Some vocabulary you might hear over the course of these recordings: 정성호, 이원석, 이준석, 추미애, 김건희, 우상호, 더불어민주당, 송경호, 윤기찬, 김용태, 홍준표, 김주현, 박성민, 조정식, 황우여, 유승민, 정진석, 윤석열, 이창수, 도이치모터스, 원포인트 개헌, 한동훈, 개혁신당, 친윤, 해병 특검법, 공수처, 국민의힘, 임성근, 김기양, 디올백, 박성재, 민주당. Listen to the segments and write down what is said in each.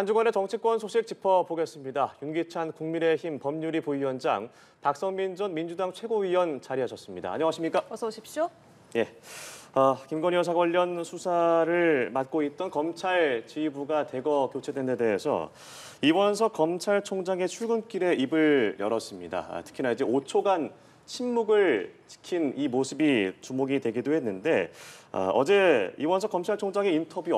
한 주간의 정치권 소식 짚어보겠습니다. 윤기찬 국민의힘 법률위 부위원장, 박성민 전 민주당 최고위원 자리하셨습니다. 안녕하십니까? 어서 오십시오. 예, 김건희 여사 관련 수사를 맡고 있던 검찰 지휘부가 대거 교체된 데 대해서 이원석 검찰총장의 출근길에 입을 열었습니다. 특히나 이제 5초간 침묵을 지킨 이 모습이 주목이 되기도 했는데 어제 이원석 검찰총장의 인터뷰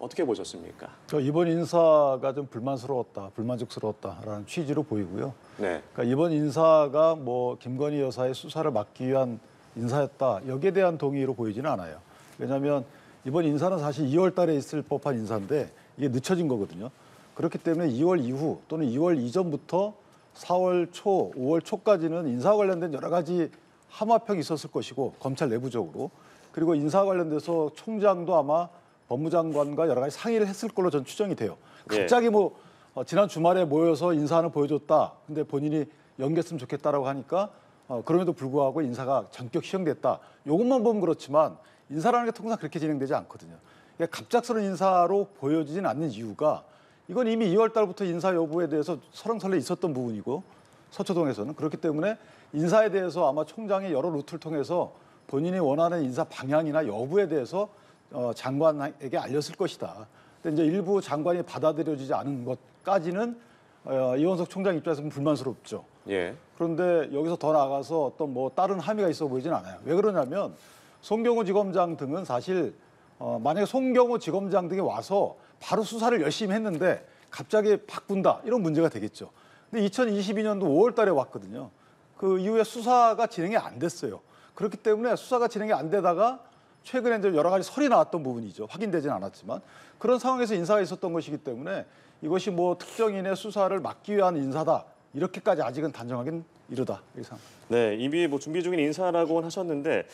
어떻게 보셨습니까? 이번 인사가 좀 불만스러웠다, 불만족스러웠다라는 취지로 보이고요. 네. 그러니까 이번 인사가 김건희 여사의 수사를 막기 위한 인사였다, 여기에 대한 동의로 보이지는 않아요. 왜냐하면 이번 인사는 사실 2월 달에 있을 법한 인사인데 이게 늦춰진 거거든요. 그렇기 때문에 2월 이후 또는 2월 이전부터 4월 초, 5월 초까지는 인사와 관련된 여러 가지 하마평이 있었을 것이고 검찰 내부적으로. 그리고 인사와 관련돼서 총장도 아마 법무장관과 여러 가지 상의를 했을 걸로 전 추정이 돼요. 갑자기 지난 주말에 모여서 인사안을 보여줬다. 근데 본인이 연기했으면 좋겠다라고 하니까 그럼에도 불구하고 인사가 전격 시행됐다. 이것만 보면 그렇지만 인사라는 게 통상 그렇게 진행되지 않거든요. 그러니까 갑작스러운 인사로 보여지진 않는 이유가 이건 이미 2월 달부터 인사 여부에 대해서 설왕설래 있었던 부분이고 서초동에서는 그렇기 때문에 인사에 대해서 아마 총장이 여러 루트를 통해서 본인이 원하는 인사 방향이나 여부에 대해서 장관에게 알렸을 것이다. 근데 이제 일부 장관이 받아들여지지 않은 것까지는 이원석 총장 입장에서는 불만스럽죠. 예. 그런데 여기서 더 나아가서 어떤 다른 함의가 있어 보이진 않아요. 왜 그러냐면 송경호 지검장 등은 사실 만약에 송경호 지검장 등이 와서 바로 수사를 열심히 했는데 갑자기 바꾼다 이런 문제가 되겠죠. 근데 2022년도 5월 달에 왔거든요. 그 이후에 수사가 진행이 안 됐어요. 그렇기 때문에 수사가 진행이 안 되다가 최근에 이제 여러 가지 설이 나왔던 부분이죠. 확인되진 않았지만 그런 상황에서 인사가 있었던 것이기 때문에 이것이 특정인의 수사를 막기 위한 인사다. 이렇게까지 아직은 단정하긴 이르다. 네, 이미 준비 중인 인사라고는 하셨는데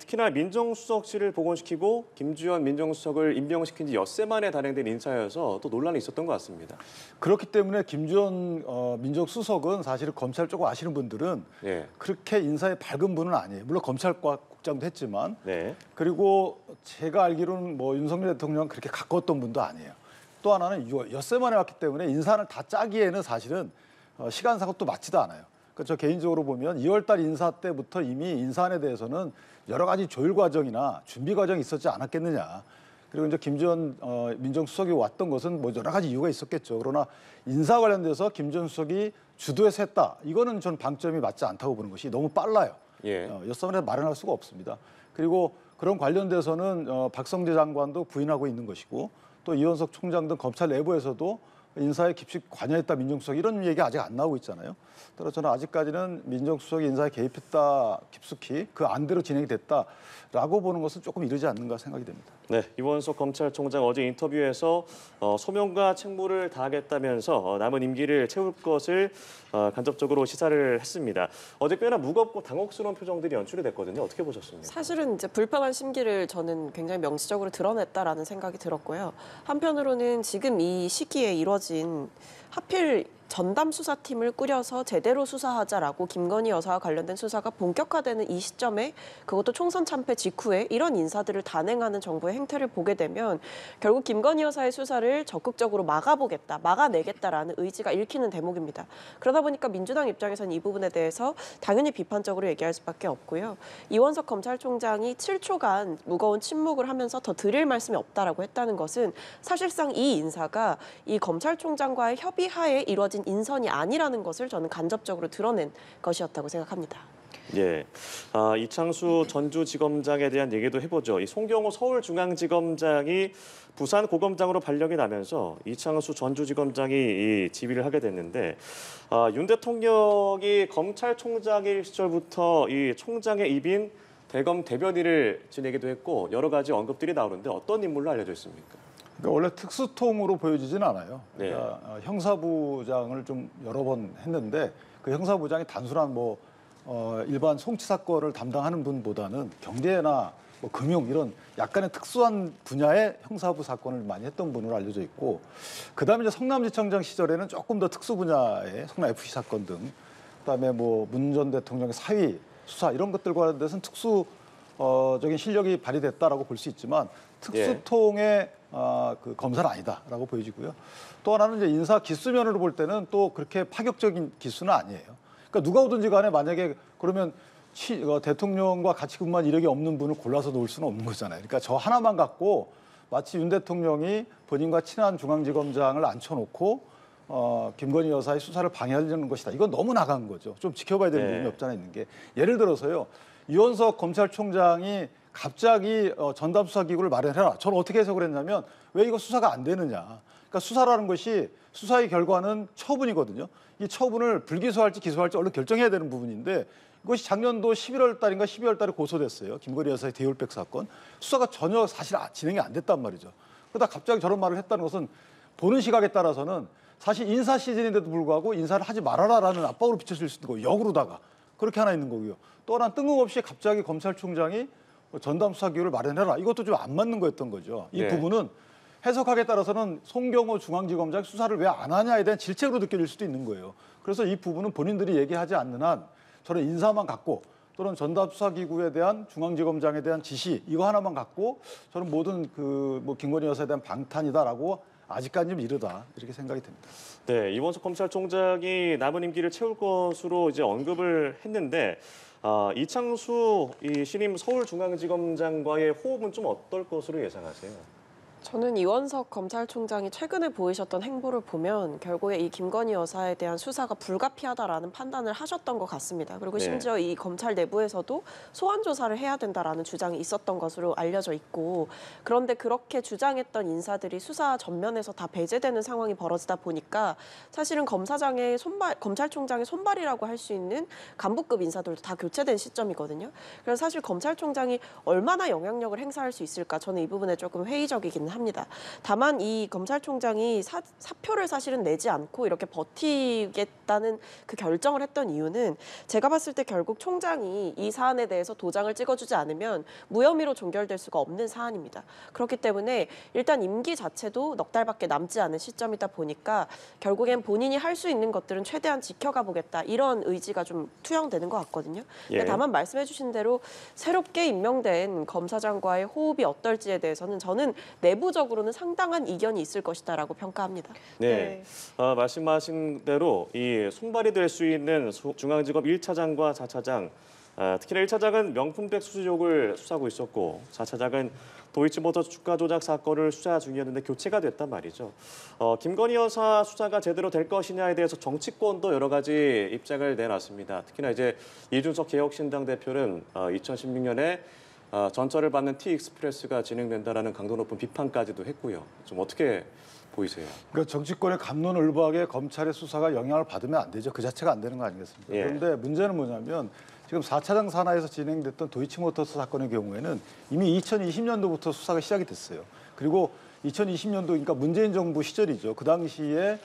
특히나 민정수석실을 복원시키고 김주현 민정수석을 임명시킨 지 엿새 만에 단행된 인사여서 또 논란이 있었던 것 같습니다. 그렇기 때문에 김주현 민정수석은 사실 검찰 쪽을 아시는 분들은 그렇게 인사에 밝은 분은 아니에요. 물론 검찰과 국장도 했지만 그리고 제가 알기로는 윤석열 대통령은 그렇게 가까웠던 분도 아니에요. 또 하나는 엿새 만에 왔기 때문에 인사를 다 짜기에는 사실은 시간상으로 또 맞지도 않아요. 그러니까 저 개인적으로 보면 2월 달 인사 때부터 이미 인사안에 대해서는 여러 가지 조율 과정이나 준비 과정이 있었지 않았겠느냐. 그리고 이제 김주현 민정수석이 왔던 것은 여러 가지 이유가 있었겠죠. 그러나 인사 관련돼서 김주현 수석이 주도해서 했다. 이거는 전 방점이 맞지 않다고 보는 것이 너무 빨라요. 엿새만에 마련할 수가 없습니다. 그리고 그런 관련돼서는 박성재 장관도 부인하고 있는 것이고 또 이원석 총장 등 검찰 내부에서도 인사에 깊이 관여했다 민정수석 이런 얘기 아직 안 나오고 있잖아요. 따라서 저는 아직까지는 민정수석이 인사에 개입했다 깊숙이 그 안대로 진행이 됐다라고 보는 것은 조금 이르지 않는가 생각이 됩니다. 네, 이원석 검찰총장 어제 인터뷰에서 소명과 책무를 다하겠다면서 남은 임기를 채울 것을 간접적으로 시사를 했습니다. 어제 꽤나 무겁고 당혹스러운 표정들이 연출이 됐거든요. 어떻게 보셨습니까? 사실은 이제 불편한 심기를 저는 굉장히 명시적으로 드러냈다라는 생각이 들었고요. 한편으로는 지금 이 시기에 이루어진 하필 전담 수사팀을 꾸려서 제대로 수사하자라고 김건희 여사와 관련된 수사가 본격화되는 이 시점에 그것도 총선 참패 직후에 이런 인사들을 단행하는 정부의 행태를 보게 되면 결국 김건희 여사의 수사를 적극적으로 막아보겠다, 막아내겠다라는 의지가 읽히는 대목입니다. 그러다 보니까 민주당 입장에서는 이 부분에 대해서 당연히 비판적으로 얘기할 수밖에 없고요. 이원석 검찰총장이 7초간 무거운 침묵을 하면서 더 드릴 말씀이 없다라고 했다는 것은 사실상 이 인사가 이 검찰총장과의 협의하에 이루어진 인선이 아니라는 것을 저는 간접적으로 드러낸 것이었다고 생각합니다. 예, 이창수 전주지검장에 대한 얘기도 해보죠. 이 송경호 서울중앙지검장이 부산 고검장으로 발령이 나면서 이창수 전주지검장이 이 지휘를 하게 됐는데 윤 대통령이 검찰총장일 시절부터 이 총장의 입인 대검 대변인을 지내기도 했고 여러 가지 언급들이 나오는데 어떤 인물로 알려져 있습니까? 그러니까 원래 특수통으로 보여지진 않아요. 그러니까 형사부장을 좀 여러 번 했는데 그 형사부장이 단순한 일반 송치 사건을 담당하는 분보다는 경제나 금융 이런 약간의 특수한 분야의 형사부 사건을 많이 했던 분으로 알려져 있고 그다음에 이제 성남지청장 시절에는 조금 더 특수 분야의 성남 FC 사건 등 그다음에 문 전 대통령의 사위 수사 이런 것들과 관련돼서는 특수적인 실력이 발휘됐다라고 볼 수 있지만 특수통의 그 검사는 아니다라고 보여지고요. 또 하나는 이제 인사 기수면으로 볼 때는 또 그렇게 파격적인 기수는 아니에요. 그러니까 누가 오든지 간에 만약에 그러면 대통령과 같이 근무한 이력이 없는 분을 골라서 놓을 수는 없는 거잖아요. 그러니까 저 하나만 갖고 마치 윤 대통령이 본인과 친한 중앙지검장을 앉혀놓고 김건희 여사의 수사를 방해하려는 것이다. 이건 너무 나간 거죠. 좀 지켜봐야 되는 부분이 없잖아 있는 게. 예를 들어서요. 이원석 검찰총장이 갑자기 전담수사기구를 마련해라. 저는 어떻게 해서 그랬냐면 왜 이거 수사가 안 되느냐. 그러니까 수사라는 것이 수사의 결과는 처분이거든요. 이 처분을 불기소할지 기소할지 얼른 결정해야 되는 부분인데 이것이 작년도 11월 달인가 12월 달에 고소됐어요. 김건희 여사의 대율백 사건. 수사가 전혀 사실 진행이 안 됐단 말이죠. 그러다 갑자기 저런 말을 했다는 것은 보는 시각에 따라서는 사실 인사 시즌인데도 불구하고 인사를 하지 말아라라는 압박으로 비춰질 수 있는 거예요. 역으로다가. 그렇게 하나 있는 거고요. 또 하나 뜬금없이 갑자기 검찰총장이 전담수사기구를 마련해라. 이것도 좀 안 맞는 거였던 거죠. 이 부분은 해석하기에 따라서는 송경호 중앙지검장 수사를 왜 안 하냐에 대한 질책으로 느껴질 수도 있는 거예요. 그래서 이 부분은 본인들이 얘기하지 않는 한 저는 인사만 갖고 또는 전담수사기구에 대한 중앙지검장에 대한 지시 이거 하나만 갖고 저는 모든 그 김건희 여사에 대한 방탄이다라고 아직까지는 이르다 이렇게 생각이 됩니다. 네, 이원석 검찰총장이 남은 임기를 채울 것으로 이제 언급을 했는데 이창수 이 신임 서울중앙지검장과의 호흡은 좀 어떨 것으로 예상하세요? 저는 이원석 검찰총장이 최근에 보이셨던 행보를 보면 결국에 이 김건희 여사에 대한 수사가 불가피하다라는 판단을 하셨던 것 같습니다. 그리고 심지어 이 검찰 내부에서도 소환 조사를 해야 된다라는 주장이 있었던 것으로 알려져 있고 그런데 그렇게 주장했던 인사들이 수사 전면에서 다 배제되는 상황이 벌어지다 보니까 사실은 검사장의 손발, 검찰총장의 손발이라고 할 수 있는 간부급 인사들도 다 교체된 시점이거든요. 그래서 사실 검찰총장이 얼마나 영향력을 행사할 수 있을까 저는 이 부분에 조금 회의적이긴 합니다. 다만 이 검찰총장이 사표를 사실은 내지 않고 이렇게 버티겠다는 그 결정을 했던 이유는 제가 봤을 때 결국 총장이 이 사안에 대해서 도장을 찍어주지 않으면 무혐의로 종결될 수가 없는 사안입니다. 그렇기 때문에 일단 임기 자체도 넉 달밖에 남지 않은 시점이다 보니까 결국엔 본인이 할 수 있는 것들은 최대한 지켜가 보겠다 이런 의지가 좀 투영되는 것 같거든요. 다만 말씀해 주신 대로 새롭게 임명된 검사장과의 호흡이 어떨지에 대해서는 저는 내부적으로는 상당한 이견이 있을 것이다라고 평가합니다. 네, 말씀하신 대로 이 손발이 될 수 있는 중앙지검 1차장과 4차장, 특히나 1차장은 명품백 수수 의혹을 수사하고 있었고 4차장은 도이치모터 주가 조작 사건을 수사 중이었는데 교체가 됐단 말이죠. 김건희 여사 수사가 제대로 될 것이냐에 대해서 정치권도 여러 가지 입장을 내놨습니다. 특히나 이제 이준석 개혁신당 대표는 2016년에 전철을 받는 T익스프레스가 진행된다라는 강도 높은 비판까지도 했고요. 좀 어떻게 보이세요? 그러니까 정치권의 갑론을박에 검찰의 수사가 영향을 받으면 안 되죠. 그 자체가 안 되는 거 아니겠습니까? 그런데 문제는 뭐냐면 지금 4차장 산하에서 진행됐던 도이치모터스 사건의 경우에는 이미 2020년도부터 수사가 시작이 됐어요. 그리고 2020년도 그러니까 문재인 정부 시절이죠. 그 당시에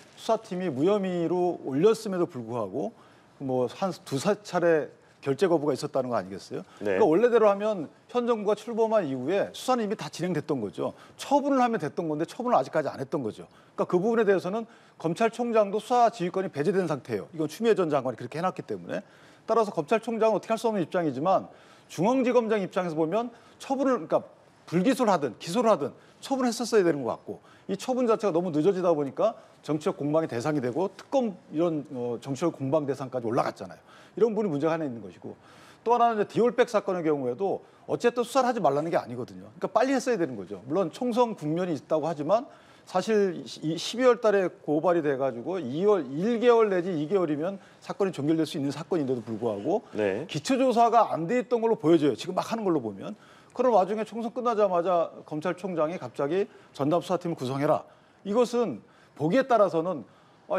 수사팀이 무혐의로 올렸음에도 불구하고 뭐 한 두세 차례 결재 거부가 있었다는 거 아니겠어요? 그러니까 원래대로 하면 현 정부가 출범한 이후에 수사는 이미 다 진행됐던 거죠. 처분을 하면 됐던 건데 처분을 아직까지 안 했던 거죠. 그러니까 그 부분에 대해서는 검찰총장도 수사 지휘권이 배제된 상태예요. 이건 추미애 전 장관이 그렇게 해놨기 때문에. 따라서 검찰총장은 어떻게 할 수 없는 입장이지만 중앙지검장 입장에서 보면 처분을 그러니까 불기소를 하든 기소를 하든 처분했었어야 되는 것 같고 이 처분 자체가 너무 늦어지다 보니까 정치적 공방의 대상이 되고 특검 이런 정치적 공방 대상까지 올라갔잖아요. 이런 부분이 문제가 하나 있는 것이고 또 하나는 이제 디올백 사건의 경우에도 어쨌든 수사를 하지 말라는 게 아니거든요. 그러니까 빨리 했어야 되는 거죠. 물론 총선 국면이 있다고 하지만 사실 12월 달에 고발이 돼가지고 1개월 내지 2개월이면 사건이 종결될 수 있는 사건인데도 불구하고 기초조사가 안 돼 있던 걸로 보여져요. 지금 막 하는 걸로 보면. 그런 와중에 총선 끝나자마자 검찰총장이 갑자기 전담수사팀을 구성해라. 이것은 보기에 따라서는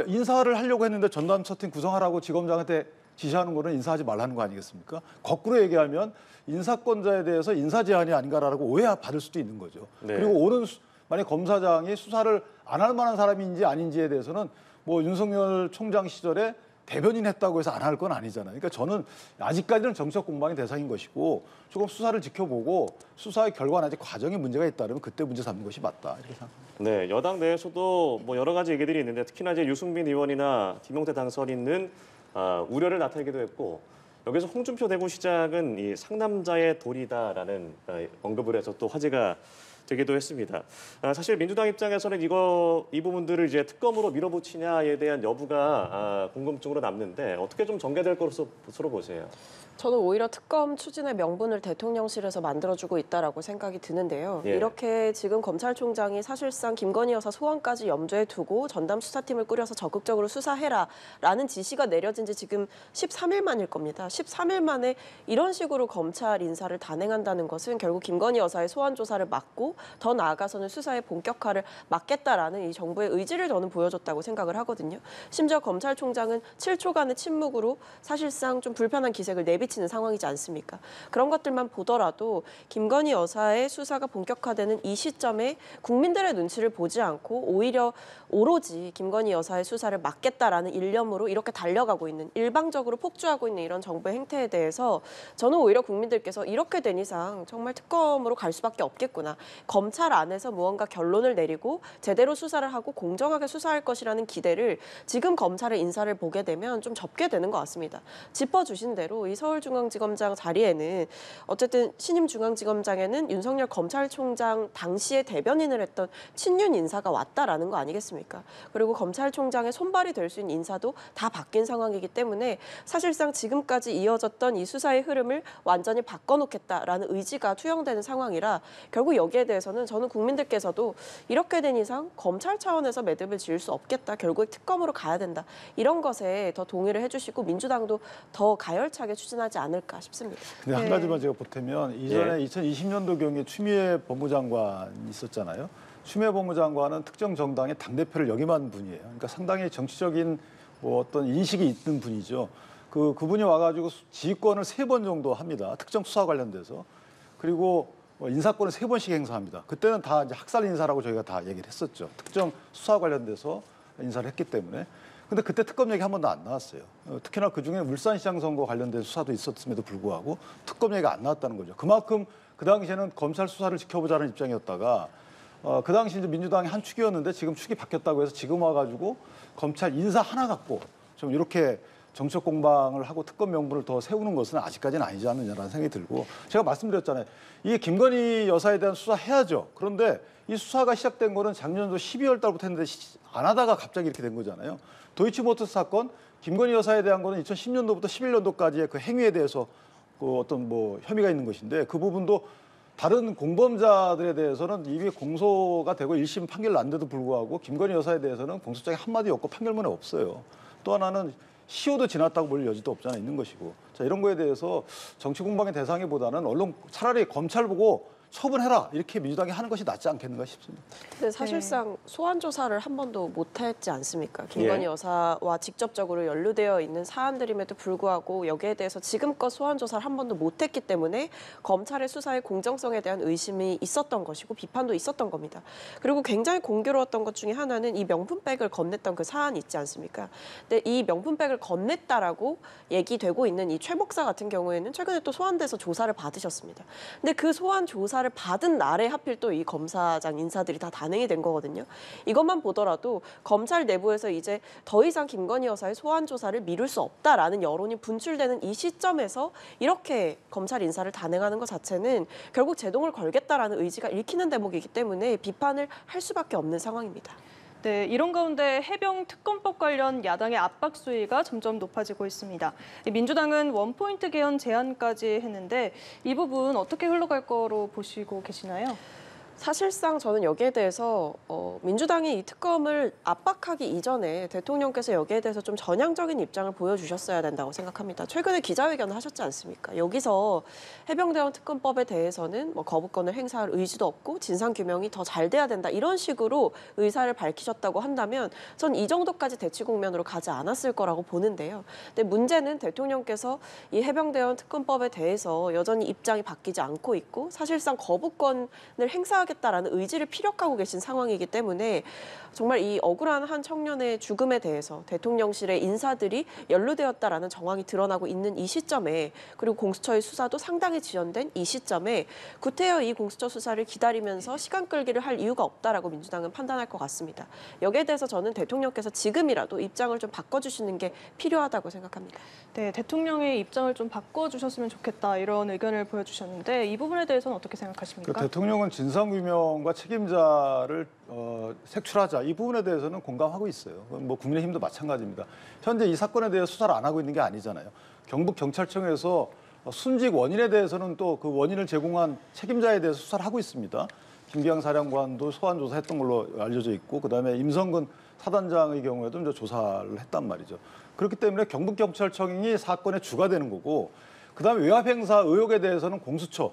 인사를 하려고 했는데 전담수사팀 구성하라고 지검장한테 지시하는 거는 인사하지 말라는 거 아니겠습니까? 거꾸로 얘기하면 인사권자에 대해서 인사 제한이 아닌가라고 오해받을 수도 있는 거죠. 그리고 만약 검사장이 수사를 안 할 만한 사람인지 아닌지에 대해서는 뭐 윤석열 총장 시절에 대변인 했다고 해서 안 할 건 아니잖아요. 그러니까 저는 아직까지는 정치적 공방의 대상인 것이고 조금 수사를 지켜보고 수사의 결과나 아직 과정에 문제가 있다면 그때 문제 삼는 것이 맞다 이렇게 생각합니다. 네, 여당 내에서도 뭐 여러 가지 얘기들이 있는데 특히나 이제 유승민 의원이나 김용태 당선인은 우려를 나타내기도 했고 여기서 홍준표 대구시장은 이 상남자의 도리다라는 언급을 해서 또 화제가 되기도 했습니다. 사실 민주당 입장에서는 이 부분들을 이제 특검으로 밀어붙이냐에 대한 여부가 궁금증으로 남는데 어떻게 좀 전개될 것으로 보세요? 저는 오히려 특검 추진의 명분을 대통령실에서 만들어주고 있다라고 생각이 드는데요. 예. 이렇게 지금 검찰총장이 사실상 김건희 여사 소환까지 염두에 두고 전담 수사팀을 꾸려서 적극적으로 수사해라라는 지시가 내려진 지 지금 13일 만일 겁니다. 13일 만에 이런 식으로 검찰 인사를 단행한다는 것은 결국 김건희 여사의 소환 조사를 막고 더 나아가서는 수사의 본격화를 막겠다라는 이 정부의 의지를 저는 보여줬다고 생각을 하거든요. 심지어 검찰총장은 7초간의 침묵으로 사실상 좀 불편한 기색을 내비치는 상황이지 않습니까? 그런 것들만 보더라도 김건희 여사의 수사가 본격화되는 이 시점에 국민들의 눈치를 보지 않고 오히려 오로지 김건희 여사의 수사를 막겠다라는 일념으로 이렇게 달려가고 있는, 일방적으로 폭주하고 있는 이런 정부의 행태에 대해서 저는 오히려 국민들께서 이렇게 된 이상 정말 특검으로 갈 수밖에 없겠구나, 검찰 안에서 무언가 결론을 내리고 제대로 수사를 하고 공정하게 수사할 것이라는 기대를 지금 검찰의 인사를 보게 되면 좀 접게 되는 것 같습니다. 짚어주신 대로 이 서울중앙지검장 자리에는, 어쨌든 신임 중앙지검장에는 윤석열 검찰총장 당시에 대변인을 했던 친윤 인사가 왔다라는 거 아니겠습니까? 그리고 검찰총장의 손발이 될 수 있는 인사도 다 바뀐 상황이기 때문에 사실상 지금까지 이어졌던 이 수사의 흐름을 완전히 바꿔놓겠다라는 의지가 투영되는 상황이라, 결국 여기에 대해서는 저는 국민들께서도 이렇게 된 이상 검찰 차원에서 매듭을 지을 수 없겠다, 결국에 특검으로 가야 된다, 이런 것에 더 동의를 해주시고 민주당도 더 가열차게 추진하지 않을까 싶습니다. 근데 한 가지만 제가 보태면, 이전에 2020년도경에 추미애 법무장관 있었잖아요. 추미애 법무장관은 특정 정당의 당대표를 역임한 분이에요. 그러니까 상당히 정치적인 뭐 어떤 인식이 있는 분이죠. 그분이 와가지고 지휘권을 3번 정도 합니다. 특정 수사 관련돼서. 그리고 인사권을 3번씩 행사합니다. 그때는 다 이제 학살 인사라고 저희가 다 얘기를 했었죠. 특정 수사 관련돼서 인사를 했기 때문에. 근데 그때 특검 얘기 한 번도 안 나왔어요. 특히나 그중에 울산시장 선거 관련된 수사도 있었음에도 불구하고 특검 얘기가 안 나왔다는 거죠. 그만큼 그 당시에는 검찰 수사를 지켜보자는 입장이었다가 그 당시 이제 민주당의 한 축이었는데 지금 축이 바뀌었다고 해서 지금 와가지고 검찰 인사 하나 갖고 좀 이렇게 정치적 공방을 하고 특검 명분을 더 세우는 것은 아직까지는 아니지 않느냐라는 생각이 들고, 제가 말씀드렸잖아요. 이게 김건희 여사에 대한 수사 해야죠. 그런데 이 수사가 시작된 거는 작년도 12월 달부터 했는데 안 하다가 갑자기 이렇게 된 거잖아요. 도이치모터스 사건, 김건희 여사에 대한 거는 2010년도부터 11년도까지의 그 행위에 대해서 그 어떤 뭐 혐의가 있는 것인데, 그 부분도 다른 공범자들에 대해서는 이미 공소가 되고 1심 판결 난데도 불구하고 김건희 여사에 대해서는 공소장에 한마디 없고 판결문에 없어요. 또 하나는 시효도 지났다고 볼 여지도 없잖아, 있는 것이고. 자, 이런 거에 대해서 정치 공방의 대상이보다는 언론, 차라리 검찰 보고 처분해라, 이렇게 민주당이 하는 것이 낫지 않겠는가 싶습니다. 근데 사실상 소환 조사를 한 번도 못했지 않습니까? 김건희 여사와 직접적으로 연루되어 있는 사안들임에도 불구하고 여기에 대해서 지금껏 소환 조사를 한 번도 못했기 때문에 검찰의 수사의 공정성에 대한 의심이 있었던 것이고 비판도 있었던 겁니다. 그리고 굉장히 공교로웠던 것 중에 하나는 이 명품백을 건넸던 그 사안이 있지 않습니까? 근데 이 명품백을 건넸다라고 얘기되고 있는 이 최 목사 같은 경우에는 최근에 또 소환돼서 조사를 받으셨습니다. 근데 그 소환 조사를 받은 날에 하필 또 이 검사장 인사들이 다 단행이 된 거거든요. 이것만 보더라도 검찰 내부에서 이제 더 이상 김건희 여사의 소환 조사를 미룰 수 없다라는 여론이 분출되는 이 시점에서 이렇게 검찰 인사를 단행하는 것 자체는 결국 제동을 걸겠다라는 의지가 읽히는 대목이기 때문에 비판을 할 수밖에 없는 상황입니다. 네, 이런 가운데 해병 특검법 관련 야당의 압박 수위가 점점 높아지고 있습니다. 민주당은 원포인트 개헌 제안까지 했는데 이 부분 어떻게 흘러갈 거로 보시고 계시나요? 사실상 저는 여기에 대해서 민주당이 이 특검을 압박하기 이전에 대통령께서 여기에 대해서 좀 전향적인 입장을 보여주셨어야 된다고 생각합니다. 최근에 기자회견을 하셨지 않습니까? 여기서 해병대원 특검법에 대해서는 뭐 거부권을 행사할 의지도 없고 진상규명이 더 잘 돼야 된다, 이런 식으로 의사를 밝히셨다고 한다면 전 이 정도까지 대치 국면으로 가지 않았을 거라고 보는데요. 근데 문제는 대통령께서 이 해병대원 특검법에 대해서 여전히 입장이 바뀌지 않고 있고 사실상 거부권을 행사하기 하겠다라는 의지를 피력하고 계신 상황이기 때문에 정말 이 억울한 한 청년의 죽음에 대해서 대통령실의 인사들이 연루되었다라는 정황이 드러나고 있는 이 시점에, 그리고 공수처의 수사도 상당히 지연된 이 시점에 구태여 이 공수처 수사를 기다리면서 시간 끌기를 할 이유가 없다라고 민주당은 판단할 것 같습니다. 여기에 대해서 저는 대통령께서 지금이라도 입장을 좀 바꿔주시는 게 필요하다고 생각합니다. 네, 대통령의 입장을 좀 바꿔주셨으면 좋겠다, 이런 의견을 보여주셨는데 이 부분에 대해서는 어떻게 생각하십니까? 대통령은 진상 진상규명과 책임자를 색출하자 이 부분에 대해서는 공감하고 있어요. 뭐 국민의힘도 마찬가지입니다. 현재 이 사건에 대해 수사를 안 하고 있는 게 아니잖아요. 경북경찰청에서 순직 원인에 대해서는 또 그 원인을 제공한 책임자에 대해서 수사를 하고 있습니다. 김기양 사령관도 소환 조사했던 걸로 알려져 있고 그다음에 임성근 사단장의 경우에도 이제 조사를 했단 말이죠. 그렇기 때문에 경북경찰청이 사건의 주가 되는 거고 그다음에 외압행사 의혹에 대해서는 공수처를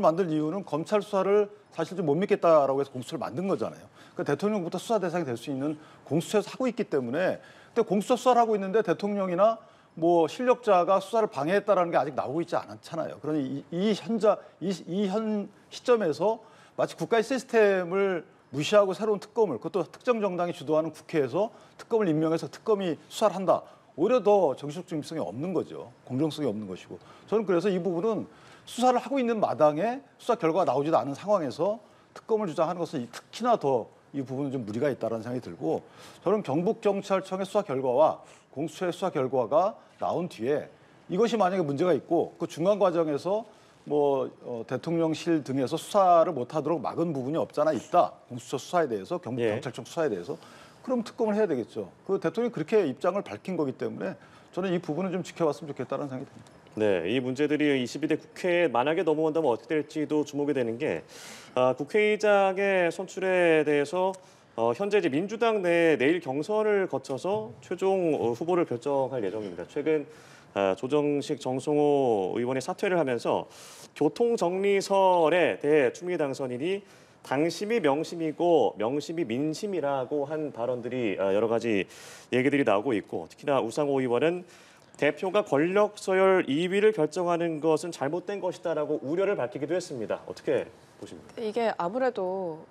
만들 이유는 검찰 수사를 사실 좀 못 믿겠다라고 해서 공수처를 만든 거잖아요. 그러니까 대통령부터 수사 대상이 될 수 있는 공수처에서 하고 있기 때문에 근데 공수처 수사를 하고 있는데 대통령이나 뭐 실력자가 수사를 방해했다라는 게 아직 나오고 있지 않잖아요. 그러니 이 현 시점에서 마치 국가의 시스템을 무시하고 새로운 특검을 그것도 특정 정당이 주도하는 국회에서 특검을 임명해서 특검이 수사를 한다. 오히려 더 정치적 중립성이 없는 거죠. 공정성이 없는 것이고. 저는 그래서 이 부분은 수사를 하고 있는 마당에 수사 결과가 나오지도 않은 상황에서 특검을 주장하는 것은 특히나 더 이 부분은 좀 무리가 있다는 생각이 들고 저는 경북경찰청의 수사 결과와 공수처의 수사 결과가 나온 뒤에 이것이 만약에 문제가 있고 그 중간 과정에서 뭐 대통령실 등에서 수사를 못하도록 막은 부분이 없잖아 있다. 공수처 수사에 대해서, 경북경찰청 수사에 대해서. 그럼 특검을 해야 되겠죠. 그 대통령이 그렇게 입장을 밝힌 거기 때문에 저는 이 부분은 좀 지켜봤으면 좋겠다는 생각이 듭니다. 네, 이 문제들이 22대 국회에 만약에 넘어온다면 어떻게 될지도 주목이 되는 게 국회의장의 선출에 대해서 현재 이제 민주당 내 내일 경선을 거쳐서 최종 후보를 결정할 예정입니다. 최근 조정식 정성호 의원의 사퇴를 하면서 교통정리설에 대해 추미애 당선인이 당심이 명심이고 명심이 민심이라고 한 발언들이 여러 가지 얘기들이 나오고 있고 특히나 우상호 의원은 대표가 권력 서열 2위를 결정하는 것은 잘못된 것이다라고 우려를 밝히기도 했습니다. 어떻게 보십니까? 이게 아무래도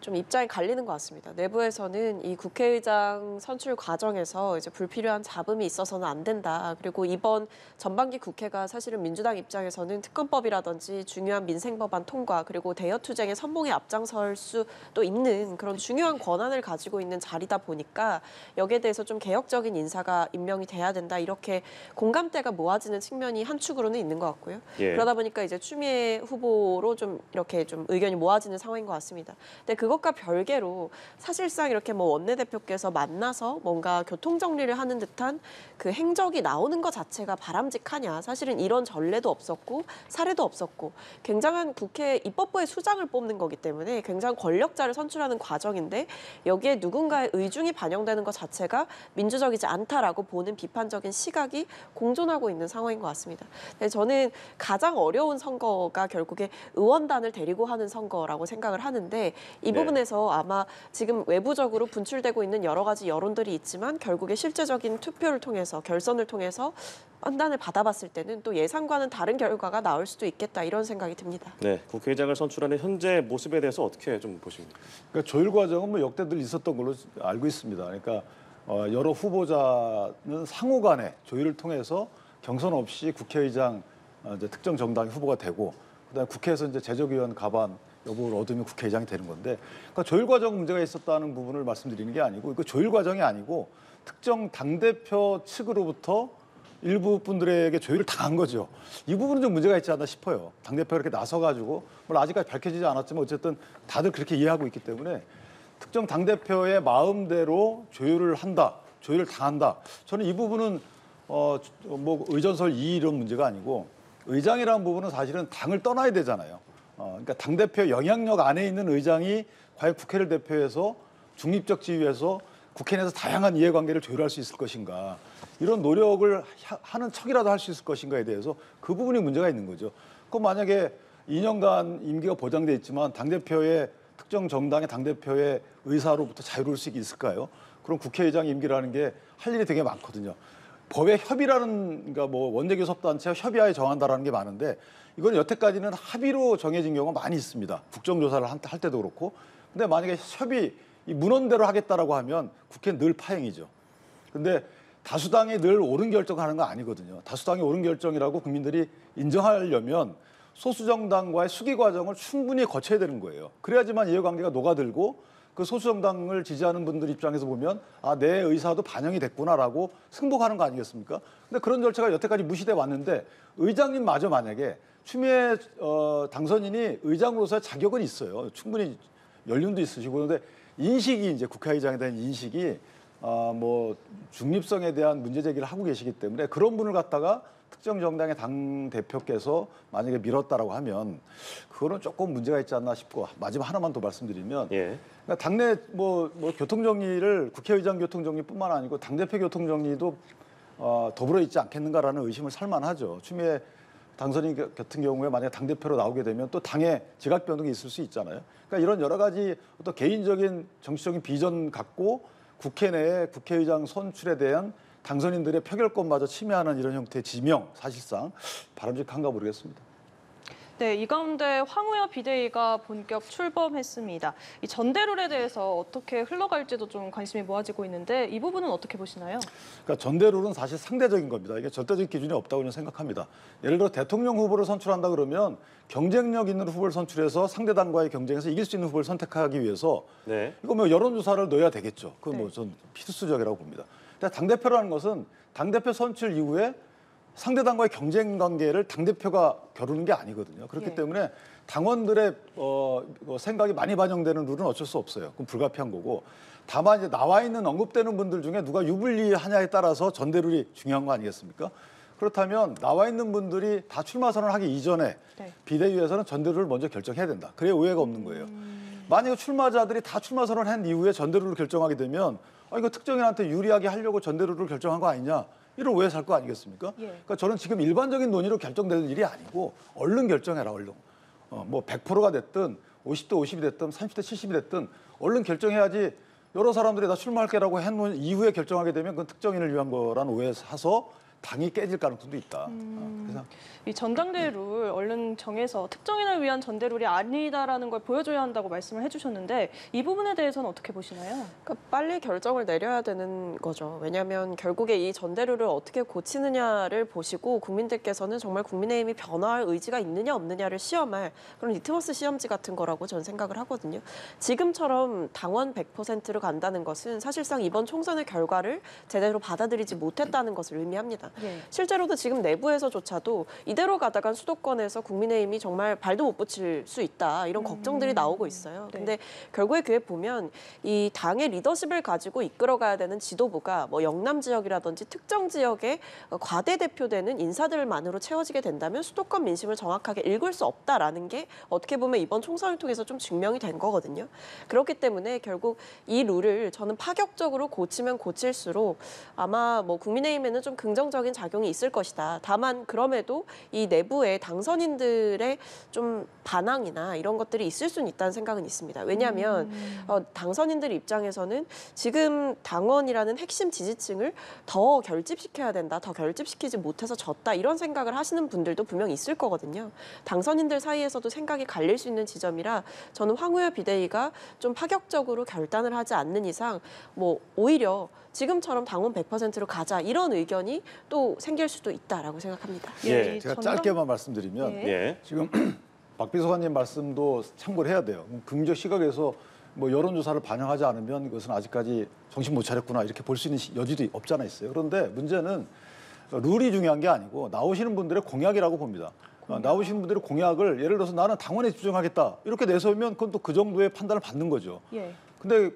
좀 입장이 갈리는 것 같습니다. 내부에서는 이 국회의장 선출 과정에서 이제 불필요한 잡음이 있어서는 안 된다. 그리고 이번 전반기 국회가 사실은 민주당 입장에서는 특검법이라든지 중요한 민생법안 통과 그리고 대여투쟁의 선봉에 앞장설 수도 있는 그런 중요한 권한을 가지고 있는 자리다 보니까 여기에 대해서 좀 개혁적인 인사가 임명이 돼야 된다. 이렇게 공감대가 모아지는 측면이 한 축으로는 있는 것 같고요. 예. 그러다 보니까 이제 추미애 후보로 좀 이렇게 좀 의견이 모아지는 상황인 것 같습니다. 근데 그것과 별개로 사실상 이렇게 뭐 원내대표께서 만나서 뭔가 교통정리를 하는 듯한 그 행적이 나오는 것 자체가 바람직하냐. 사실은 이런 전례도 없었고 사례도 없었고 굉장한 국회 입법부의 수장을 뽑는 거기 때문에 굉장히 권력자를 선출하는 과정인데 여기에 누군가의 의중이 반영되는 것 자체가 민주적이지 않다라고 보는 비판적인 시각이 공존하고 있는 상황인 것 같습니다. 근데 저는 가장 어려운 선거가 결국에 의원단을 데리고 하는 선거라고 생각을 하는데 이 부분에서 아마 지금 외부적으로 분출되고 있는 여러 가지 여론들이 있지만 결국에 실제적인 투표를 통해서 결선을 통해서 판단을 받아봤을 때는 또 예상과는 다른 결과가 나올 수도 있겠다 이런 생각이 듭니다. 네, 국회의장을 선출하는 현재 모습에 대해서 어떻게 좀 보십니까? 그러니까 조율 과정은 뭐 역대 늘 있었던 걸로 알고 있습니다. 그러니까 여러 후보자는 상호 간에 조율을 통해서 경선 없이 국회의장 이제 특정 정당의 후보가 되고 그다음에 국회에서 이제 제적위원 가반 여부를 얻으면 국회의장이 되는 건데 그러니까 조율 과정 문제가 있었다는 부분을 말씀드리는 게 아니고 그 조율 과정이 아니고 특정 당대표 측으로부터 일부 분들에게 조율을 당한 거죠. 이 부분은 좀 문제가 있지 않나 싶어요. 당대표가 이렇게 나서가지고 물론 아직까지 밝혀지지 않았지만 어쨌든 다들 그렇게 이해하고 있기 때문에 특정 당대표의 마음대로 조율을 한다, 조율을 당한다. 저는 이 부분은 뭐 의전설 2 이런 문제가 아니고 의장이라는 부분은 사실은 당을 떠나야 되잖아요. 그러니까 당대표 영향력 안에 있는 의장이 과연 국회를 대표해서 중립적 지위에서 국회 내에서 다양한 이해관계를 조율할 수 있을 것인가 이런 노력을 하는 척이라도 할 수 있을 것인가에 대해서 그 부분이 문제가 있는 거죠. 그럼 만약에 2년간 임기가 보장돼 있지만 당대표의 특정 정당의 당대표의 의사로부터 자유로울 수 있을까요? 그럼 국회의장 임기라는 게 할 일이 되게 많거든요. 법의 협의라는 그러니까 뭐 원내교섭단체와 협의하에 정한다라는 게 많은데 이건 여태까지는 합의로 정해진 경우가 많이 있습니다. 국정조사를 할 때도 그렇고. 근데 만약에 협의, 이 문헌대로 하겠다라고 하면 국회는 늘 파행이죠. 근데 다수당이 늘 옳은 결정을 하는 거 아니거든요. 다수당이 옳은 결정이라고 국민들이 인정하려면 소수정당과의 수기 과정을 충분히 거쳐야 되는 거예요. 그래야지만 이해관계가 녹아들고 그 소수정당을 지지하는 분들 입장에서 보면 아, 내 의사도 반영이 됐구나라고 승복하는 거 아니겠습니까? 근데 그런 절차가 여태까지 무시돼 왔는데 의장님마저 만약에 추미애 당선인이 의장으로서 자격은 있어요. 충분히 연륜도 있으시고 그런데 인식이 이제 국회의장에 대한 인식이 뭐 중립성에 대한 문제 제기를 하고 계시기 때문에 그런 분을 갖다가 특정 정당의 당 대표께서 만약에 밀었다라고 하면 그거는 조금 문제가 있지 않나 싶고 마지막 하나만 더 말씀드리면 예. 그러니까 당내 뭐 교통 정리를 국회의장 교통 정리뿐만 아니고 당 대표 교통 정리도 더불어 있지 않겠는가라는 의심을 살만하죠. 추미애 당선인 같은 경우에 만약 당 대표로 나오게 되면 또 당의 지각 변동이 있을 수 있잖아요. 그러니까 이런 여러 가지 어떤 개인적인 정치적인 비전 갖고 국회 내에 국회의장 선출에 대한 당선인들의 표결권마저 침해하는 이런 형태의 지명, 사실상 바람직한가 모르겠습니다. 네, 이 가운데 황우여 비대위가 본격 출범했습니다. 이 전대룰에 대해서 어떻게 흘러갈지도 좀 관심이 모아지고 있는데 이 부분은 어떻게 보시나요? 그러니까 전대룰은 사실 상대적인 겁니다. 이게 절대적인 기준이 없다고 저는 생각합니다. 예를 들어 대통령 후보를 선출한다 그러면 경쟁력 있는 후보를 선출해서 상대당과의 경쟁에서 이길 수 있는 후보를 선택하기 위해서 네. 이거 뭐 여론조사를 넣어야 되겠죠. 그 뭐 전 필수적이라고 봅니다. 근데 당대표라는 것은 당대표 선출 이후에 상대당과의 경쟁 관계를 당대표가 겨루는 게 아니거든요. 그렇기 예. 때문에 당원들의 생각이 많이 반영되는 룰은 어쩔 수 없어요. 그럼 불가피한 거고. 다만 이제 나와 있는 언급되는 분들 중에 누가 유불리하냐에 따라서 전대룰이 중요한 거 아니겠습니까? 그렇다면 나와 있는 분들이 다 출마 선언을 하기 이전에 네. 비대위에서는 전대룰을 먼저 결정해야 된다. 그래야 오해가 없는 거예요. 만약에 출마자들이 다 출마 선언을 한 이후에 전대룰을 결정하게 되면 이거 특정인한테 유리하게 하려고 전대룰을 결정한 거 아니냐. 이런 오해 살 거 아니겠습니까? 예. 그러니까 저는 지금 일반적인 논의로 결정될 일이 아니고 얼른 결정해라, 얼른. 뭐 100%가 됐든 50대 50이 됐든 30대 70이 됐든 얼른 결정해야지 여러 사람들이 다 출마할게라고 해놓은 이후에 결정하게 되면 그건 특정인을 위한 거란 오해 사서 당이 깨질 가능성도 있다. 그래서 이 전당대회 룰 얼른 정해서 특정인을 위한 전대룰이 아니다라는 걸 보여줘야 한다고 말씀을 해주셨는데 이 부분에 대해서는 어떻게 보시나요? 그러니까 빨리 결정을 내려야 되는 거죠. 왜냐하면 결국에 이 전대룰을 어떻게 고치느냐를 보시고 국민들께서는 정말 국민의힘이 변화할 의지가 있느냐 없느냐를 시험할 그런 리트머스 시험지 같은 거라고 저는 생각을 하거든요. 지금처럼 당원 100%를 간다는 것은 사실상 이번 총선의 결과를 제대로 받아들이지 못했다는 것을 의미합니다. 예. 실제로도 지금 내부에서조차도 이대로 가다간 수도권에서 국민의힘이 정말 발도 못 붙일 수 있다. 이런 걱정들이 나오고 있어요. 그런데 네. 결국에 그에 보면 이 당의 리더십을 가지고 이끌어가야 되는 지도부가 뭐 영남 지역이라든지 특정 지역에 과대 대표되는 인사들만으로 채워지게 된다면 수도권 민심을 정확하게 읽을 수 없다라는 게 어떻게 보면 이번 총선을 통해서 좀 증명이 된 거거든요. 그렇기 때문에 결국 이 룰을 저는 파격적으로 고치면 고칠수록 아마 뭐 국민의힘에는 좀 긍정적인 작용이 있을 것이다. 다만 그럼에도 이 내부의 당선인들의 좀 반항이나 이런 것들이 있을 수는 있다는 생각은 있습니다. 왜냐하면 당선인들 입장에서는 지금 당원이라는 핵심 지지층을 더 결집시켜야 된다, 더 결집시키지 못해서 졌다 이런 생각을 하시는 분들도 분명 있을 거거든요. 당선인들 사이에서도 생각이 갈릴 수 있는 지점이라 저는 황우여 비대위가 좀 파격적으로 결단을 하지 않는 이상 뭐 오히려 지금처럼 당원 100%로 가자 이런 의견이 또 생길 수도 있다라고 생각합니다. 예, 제가 짧게만 말씀드리면 예. 지금 박 비서관님 말씀도 참고를 해야 돼요. 긍정 시각에서 뭐 여론조사를 반영하지 않으면 이것은 아직까지 정신 못 차렸구나 이렇게 볼 수 있는 여지도 없잖아 있어요. 그런데 문제는 룰이 중요한 게 아니고 나오시는 분들의 공약이라고 봅니다. 나오시는 분들의 공약을 예를 들어서 나는 당원에 집중하겠다 이렇게 내세우면 그건 또 그 정도의 판단을 받는 거죠. 예. 근데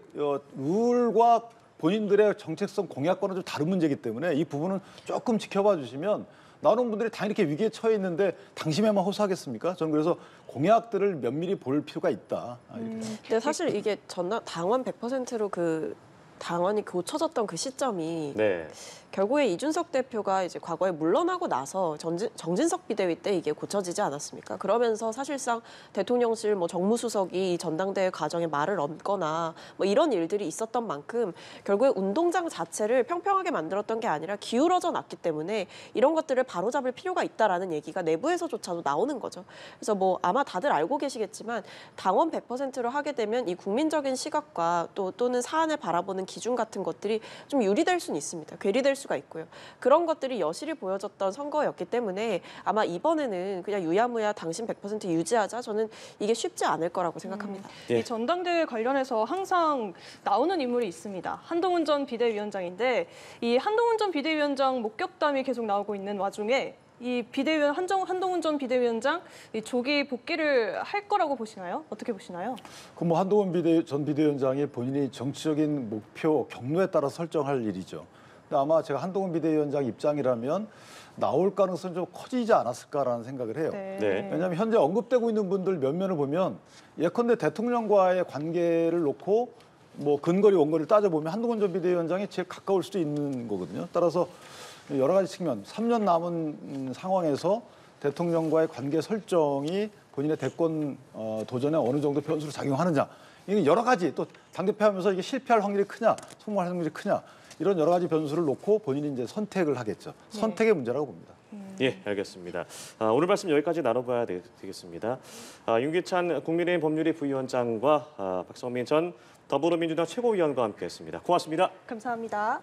룰과 본인들의 정책성 공약과는 좀 다른 문제이기 때문에 이 부분은 조금 지켜봐 주시면 나오는 분들이 다 이렇게 위기에 처해 있는데 당심에만 호소하겠습니까? 저는 그래서 공약들을 면밀히 볼 필요가 있다. 근데 사실 이게 당원 100%로 그 당원이 고쳐졌던 그 시점이 네. 결국에 이준석 대표가 이제 과거에 물러나고 나서 정진석 비대위 때 이게 고쳐지지 않았습니까? 그러면서 사실상 대통령실 뭐 정무수석이 전당대회 과정에 말을 얹거나 뭐 이런 일들이 있었던 만큼 결국에 운동장 자체를 평평하게 만들었던 게 아니라 기울어져 났기 때문에 이런 것들을 바로잡을 필요가 있다라는 얘기가 내부에서조차도 나오는 거죠. 그래서 뭐 아마 다들 알고 계시겠지만 당원 100%로 하게 되면 이 국민적인 시각과 또는 사안을 바라보는 기준 같은 것들이 좀 유리될 수는 있습니다. 괴리될 수가 있고요. 그런 것들이 여실히 보여졌던 선거였기 때문에 아마 이번에는 그냥 유야무야 당신 100% 유지하자 저는 이게 쉽지 않을 거라고 생각합니다. 예. 이 전당대회 관련해서 항상 나오는 인물이 있습니다. 한동훈 전 비대위원장인데 이 한동훈 전 비대위원장 목격담이 계속 나오고 있는 와중에 이 비대위원 한동훈 전 비대위원장 이 조기 복귀를 할 거라고 보시나요? 어떻게 보시나요? 그 뭐 한동훈 전 비대위원장이 본인이 정치적인 목표 경로에 따라 설정할 일이죠. 근데 아마 제가 한동훈 비대위원장 입장이라면 나올 가능성은 좀 커지지 않았을까라는 생각을 해요. 네. 네. 왜냐하면 현재 언급되고 있는 분들 몇 면을 보면 예컨대 대통령과의 관계를 놓고 뭐 근거리 원거리를 따져보면 한동훈 전 비대위원장이 제일 가까울 수도 있는 거거든요. 따라서 여러 가지 측면, 3년 남은 상황에서 대통령과의 관계 설정이 본인의 대권 도전에 어느 정도 변수로 작용하느냐. 이게 여러 가지, 또 당대표하면서 이게 실패할 확률이 크냐, 성공할 확률이 크냐. 이런 여러 가지 변수를 놓고 본인이 이제 선택을 하겠죠. 네. 선택의 문제라고 봅니다. 예, 알겠습니다. 오늘 말씀 여기까지 나눠봐야 되겠습니다. 윤기찬 국민의힘 법률위 부위원장과 박성민 전 더불어민주당 최고위원과 함께했습니다. 고맙습니다. 감사합니다.